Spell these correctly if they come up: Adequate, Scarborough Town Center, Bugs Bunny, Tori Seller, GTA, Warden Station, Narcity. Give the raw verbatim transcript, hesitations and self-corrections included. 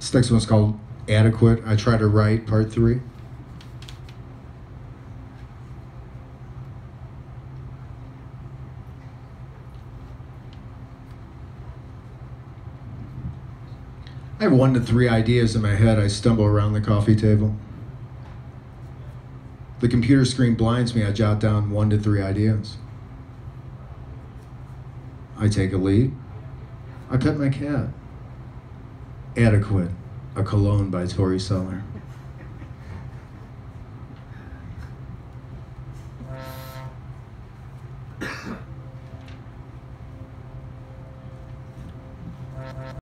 This next one's called Adequate, I Try to Write, part three. I have one to three ideas in my head. I stumble around the coffee table. The computer screen blinds me. I jot down one to three ideas. I take a lead. I pet my cat. Adequate, a cologne by Tori Seller.